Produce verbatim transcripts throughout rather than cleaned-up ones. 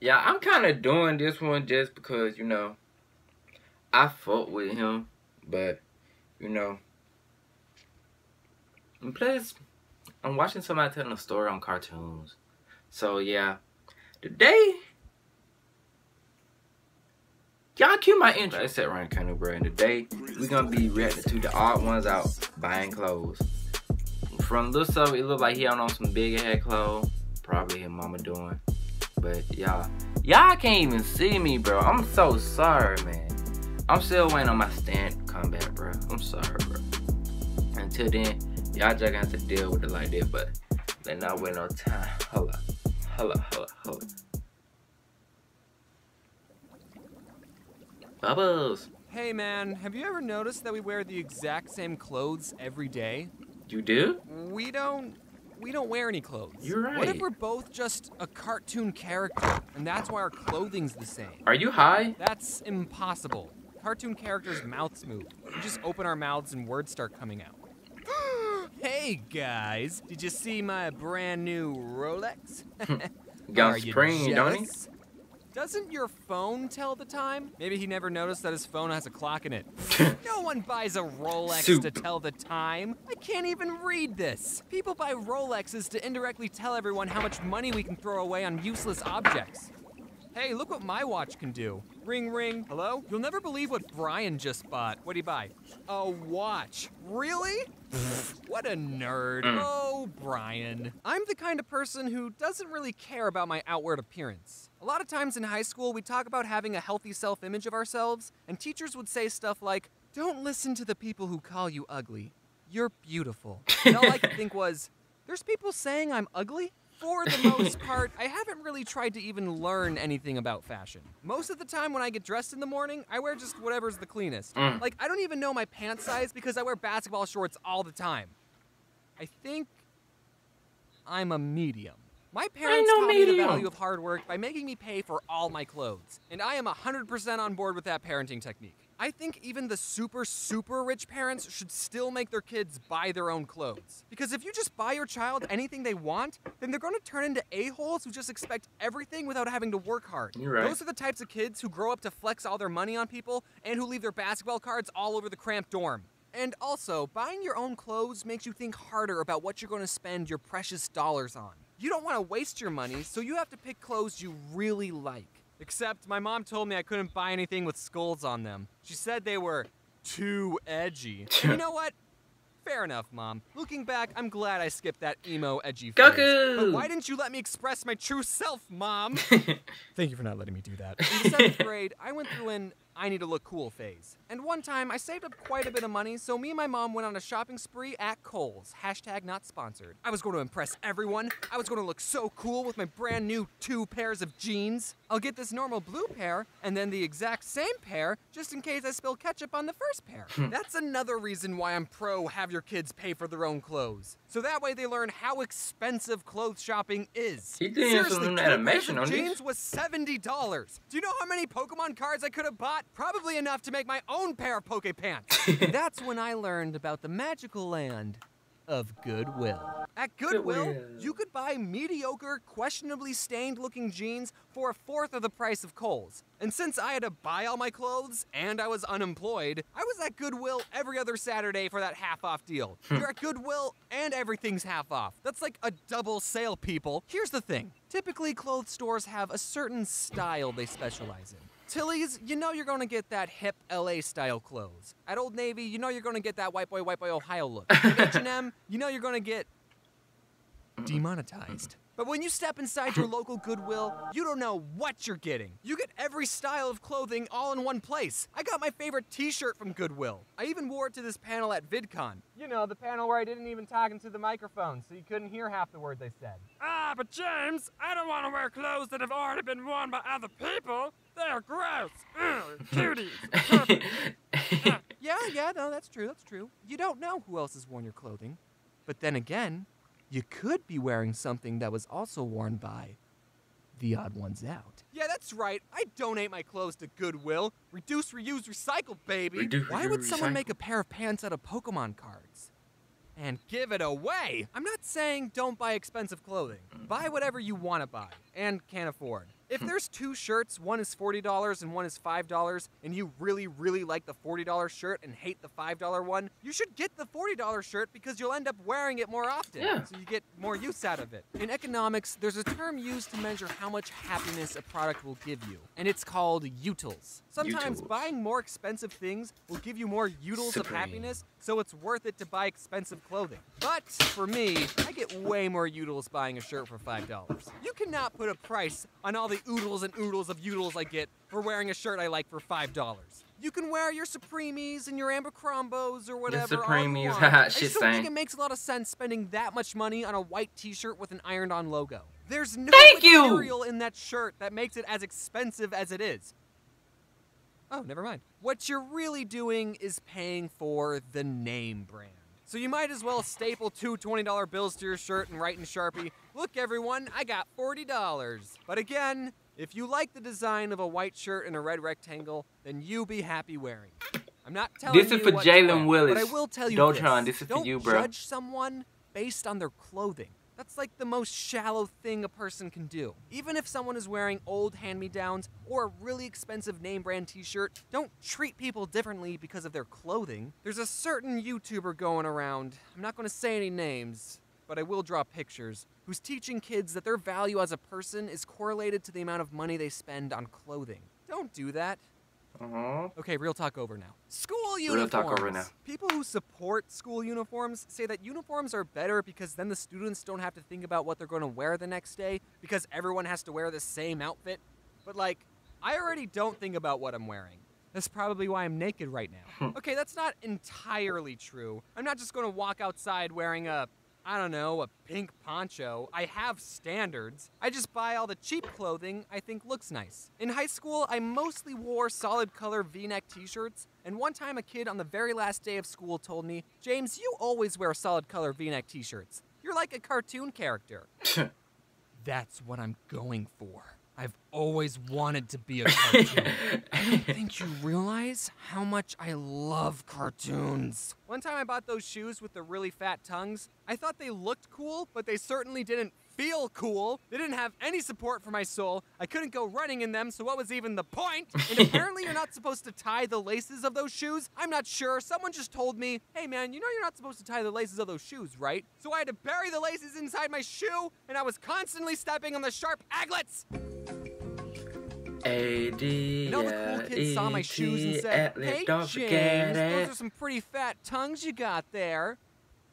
Yeah, I'm kind of doing this one just because, you know, I fought with him. But, you know. And plus, I'm watching somebody telling a story on cartoons. So, yeah. Today, y'all cue my intro. It's at Ryan Kanu, bro. And today, we're going to be reacting to The Odd Ones Out buying clothes. From Lil So, it looked like he on some big head clothes. Probably his mama doing. But y'all, y'all can't even see me, bro. I'm so sorry, man. I'm still waiting on my stand comeback, bro. I'm sorry, bro. Until then, y'all just got to deal with it like that, but they not wait no time. Hold up, hold up, hold up, hold up. Bubbles. Hey, man, have you ever noticed that we wear the exact same clothes every day? You do? We don't. We don't wear any clothes. You're right. What if we're both just a cartoon character, and that's why our clothing's the same? Are you high? That's impossible. Cartoon characters' mouths move. We just open our mouths and words start coming out. Hey, guys. Did you see my brand new Rolex? Got Supreme, don't he? Doesn't your phone tell the time? Maybe he never noticed that his phone has a clock in it. No one buys a Rolex Soup. to tell the time. I can't even read this. People buy Rolexes to indirectly tell everyone how much money we can throw away on useless objects. Hey, look what my watch can do. Ring, ring. Hello? You'll never believe what Brian just bought. What'd he buy? A watch. Really? What a nerd. Mm. Oh, Brian. I'm the kind of person who doesn't really care about my outward appearance. A lot of times in high school, we talk about having a healthy self-image of ourselves, and teachers would say stuff like, don't listen to the people who call you ugly. You're beautiful. And all I could think was, there's people saying I'm ugly? For the most part, I haven't really tried to even learn anything about fashion. Most of the time when I get dressed in the morning, I wear just whatever's the cleanest. Mm. Like, I don't even know my pants size because I wear basketball shorts all the time. I think I'm a medium. My parents taught me the value of hard work by making me pay for all my clothes. And I am one hundred percent on board with that parenting technique. I think even the super, super rich parents should still make their kids buy their own clothes. Because if you just buy your child anything they want, then they're gonna turn into a-holes who just expect everything without having to work hard. You're right. Those are the types of kids who grow up to flex all their money on people and who leave their basketball cards all over the cramped dorm. And also, buying your own clothes makes you think harder about what you're gonna spend your precious dollars on. You don't wanna waste your money, so you have to pick clothes you really like. Except my mom told me I couldn't buy anything with skulls on them. She said they were too edgy. You know what? Fair enough, Mom. Looking back, I'm glad I skipped that emo edgy phase. But why didn't you let me express my true self, Mom? Thank you for not letting me do that. In seventh grade, I went through an I need to look cool phase. And one time, I saved up quite a bit of money, so me and my mom went on a shopping spree at Kohl's. Hashtag not sponsored. I was going to impress everyone. I was going to look so cool with my brand new two pairs of jeans. I'll get this normal blue pair, and then the exact same pair, just in case I spill ketchup on the first pair. That's another reason why I'm pro have your kids pay for their own clothes. So that way they learn how expensive clothes shopping is. He did some animation on jeans was seventy dollars. Do you know how many Pokemon cards I could have bought? Probably enough to make my own pair of poke pants. That's when I learned about the magical land of Goodwill. At Goodwill, Goodwill, you could buy mediocre, questionably stained-looking jeans for a fourth of the price of Kohl's. And since I had to buy all my clothes and I was unemployed, I was at Goodwill every other Saturday for that half-off deal. You're at Goodwill and everything's half-off. That's like a double sale, people. Here's the thing. Typically, clothes stores have a certain style they specialize in. Tilly's, you know you're gonna get that hip L A style clothes. At Old Navy, you know you're gonna get that white boy, white boy Ohio look. At H and M, you know you're gonna get demonetized. But when you step inside your local Goodwill, you don't know what you're getting. You get every style of clothing all in one place. I got my favorite t-shirt from Goodwill. I even wore it to this panel at VidCon. You know, the panel where I didn't even talk into the microphone, so you couldn't hear half the words I said. Ah, but James, I don't wanna wear clothes that have already been worn by other people. They're gross. Ugh, cuties. uh, yeah, yeah, no, that's true, that's true. You don't know who else has worn your clothing. But then again, you could be wearing something that was also worn by The Odd Ones Out. Yeah, that's right. I donate my clothes to Goodwill. Reduce, reuse, recycle, baby. Reduce, Why would recycle. someone make a pair of pants out of Pokemon cards? And give it away. I'm not saying don't buy expensive clothing. Buy whatever you want to buy and can't afford. If there's two shirts, one is forty dollars and one is five dollars, and you really, really like the forty dollar shirt and hate the five dollar one, you should get the forty dollar shirt because you'll end up wearing it more often, yeah. so you get more use out of it. In economics, there's a term used to measure how much happiness a product will give you, and it's called utils. Sometimes utils. Buying more expensive things will give you more utils Supreme. Of happiness, so it's worth it to buy expensive clothing. But for me, I get way more utils buying a shirt for five dollars. You cannot put a price on all the oodles and oodles of utils I get for wearing a shirt I like for five dollars. You can wear your Supremes and your Abercrombies or whatever. The Supremes, haha, she's saying. I think it makes a lot of sense spending that much money on a white t-shirt with an ironed-on logo. There's no Thank material you. In that shirt that makes it as expensive as it is. Oh, never mind. What you're really doing is paying for the name brand. So you might as well staple two twenty dollar bills to your shirt and write in Sharpie, "Look everyone, I got forty dollars. But again, if you like the design of a white shirt and a red rectangle, then you be happy wearing it. I'm not telling you This is you for Jalen Willis. But I will tell you Dotron, this. This is Don't for you, bro. Judge someone based on their clothing. That's like the most shallow thing a person can do. Even if someone is wearing old hand-me-downs or a really expensive name brand t-shirt, don't treat people differently because of their clothing. There's a certain YouTuber going around, I'm not gonna say any names, but I will draw pictures, who's teaching kids that their value as a person is correlated to the amount of money they spend on clothing. Don't do that. Uh-huh. Okay, real talk over now. School uniforms. Real talk over now. People who support school uniforms say that uniforms are better because then the students don't have to think about what they're going to wear the next day because everyone has to wear the same outfit. But like, I already don't think about what I'm wearing. That's probably why I'm naked right now. Okay, that's not entirely true. I'm not just going to walk outside wearing a, I don't know, a pink poncho. I have standards. I just buy all the cheap clothing I think looks nice. In high school, I mostly wore solid color V-neck t-shirts, and one time a kid on the very last day of school told me, "James, you always wear solid color V-neck t-shirts. You're like a cartoon character." That's what I'm going for. I've always wanted to be a cartoon. I don't think you realize how much I love cartoons. One time I bought those shoes with the really fat tongues. I thought they looked cool, but they certainly didn't feel cool. They didn't have any support for my soul. I couldn't go running in them, so what was even the point? And apparently you're not supposed to tie the laces of those shoes. I'm not sure. Someone just told me, "Hey man, you know you're not supposed to tie the laces of those shoes, right?" So I had to bury the laces inside my shoe, and I was constantly stepping on the sharp aglets. You know, the cool kids saw my shoes and said, "Hey James, those are some pretty fat tongues you got there.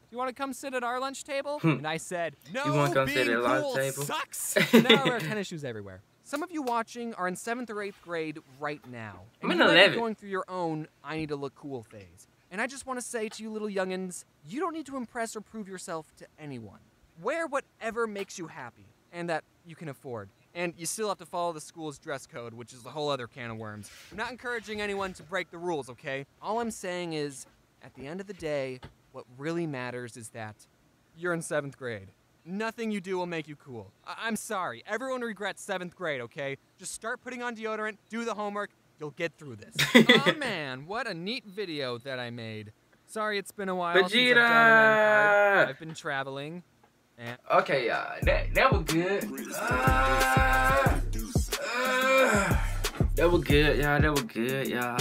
Do you want to come sit at our lunch table?" Hmm. And I said, "No, you wanna come being sit at lunch cool table? Sucks." And now I wear tennis shoes everywhere. Some of you watching are in seventh or eighth grade right now. I'm in eleven. You're going through your own "I need to look cool" phase. And I just want to say to you little youngins, you don't need to impress or prove yourself to anyone. Wear whatever makes you happy and that you can afford. And you still have to follow the school's dress code, which is a whole other can of worms. I'm not encouraging anyone to break the rules, okay? All I'm saying is, at the end of the day, what really matters is that you're in seventh grade. Nothing you do will make you cool. I I'm sorry, everyone regrets seventh grade, okay? Just start putting on deodorant, do the homework, you'll get through this. Oh man, what a neat video that I made. Sorry it's been a while Vegeta! Since I've done an I've been traveling. Yeah. Okay, y'all, uh, that, that was good. Uh, uh, that was good, y'all. That was good, y'all.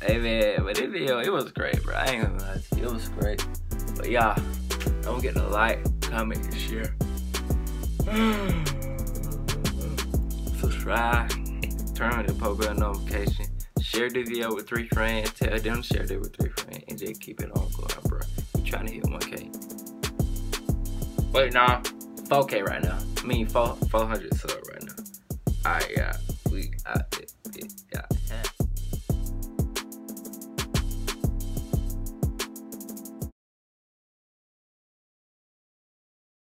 Hey, man, but this video, it was great, bro. I ain't gonna lie to you. It was great. But, y'all, don't forget to like, comment, and share. Subscribe, turn on the post bell notification. Share the video with three friends. Tell them share it with three friends. And just keep it on going, bro. We're trying to hit one K. Wait, nah, four K right now. I mean, four hundred sub right now. Alright, yeah, we out there.